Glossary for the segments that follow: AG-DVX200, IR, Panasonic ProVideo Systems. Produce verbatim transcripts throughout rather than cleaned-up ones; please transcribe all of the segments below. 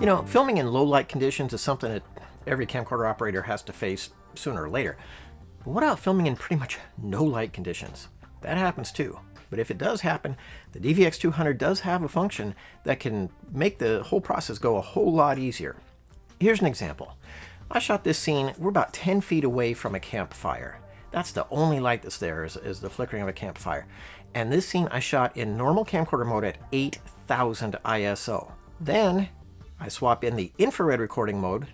You know, filming in low light conditions is something that every camcorder operator has to face sooner or later. But what about filming in pretty much no light conditions? That happens too. But if it does happen, the D V X two hundred does have a function that can make the whole process go a whole lot easier. Here's an example. I shot this scene, we're about ten feet away from a campfire. That's the only light that's there is, is the flickering of a campfire. And this scene I shot in normal camcorder mode at eight thousand I S O. Then I swap in the infrared recording mode,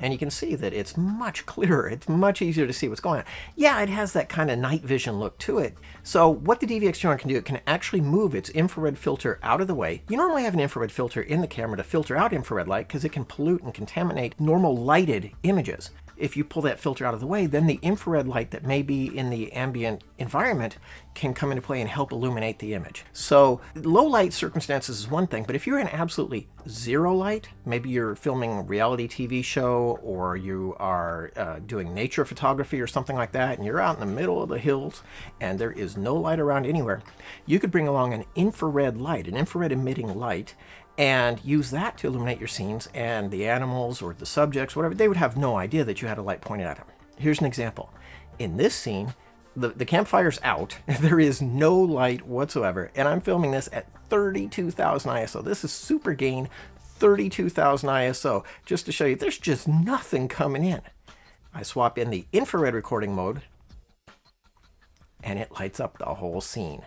and you can see that it's much clearer. It's much easier to see what's going on. Yeah, it has that kind of night vision look to it. So what the D V X two hundred can do, it can actually move its infrared filter out of the way. You normally have an infrared filter in the camera to filter out infrared light because it can pollute and contaminate normal lighted images. If you pull that filter out of the way, then the infrared light that may be in the ambient environment can come into play and help illuminate the image. So low light circumstances is one thing, but if you're in absolutely zero light, maybe you're filming a reality T V show or you are uh, doing nature photography or something like that, and you're out in the middle of the hills and there is no light around anywhere, you could bring along an infrared light, an infrared emitting light, and use that to illuminate your scenes, and the animals or the subjects, whatever, they would have no idea that you had a light pointed at them. Here's an example. In this scene, the, the campfire's out, there is no light whatsoever, and I'm filming this at thirty-two thousand I S O. This is super gain, thirty-two thousand I S O, just to show you there's just nothing coming in. I swap in the infrared recording mode, and it lights up the whole scene.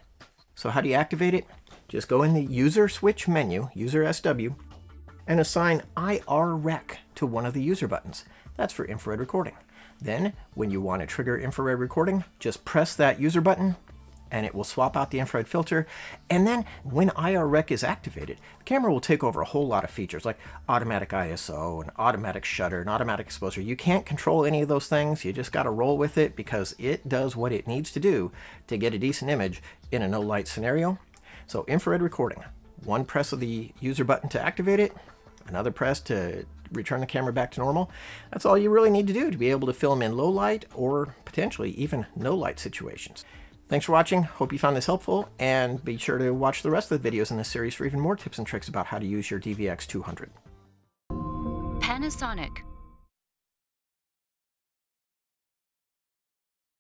So how do you activate it? Just go in the user switch menu, user S W, and assign I R rec to one of the user buttons. That's for infrared recording. Then when you want to trigger infrared recording, just press that user button and it will swap out the infrared filter. And then when I R rec is activated, the camera will take over a whole lot of features like automatic I S O and automatic shutter and automatic exposure. You can't control any of those things. You just got to roll with it because it does what it needs to do to get a decent image in a no light scenario. So infrared recording, one press of the user button to activate it, another press to return the camera back to normal. That's all you really need to do to be able to film in low light or potentially even no light situations. Thanks for watching. Hope you found this helpful, and be sure to watch the rest of the videos in this series for even more tips and tricks about how to use your D V X two hundred. Panasonic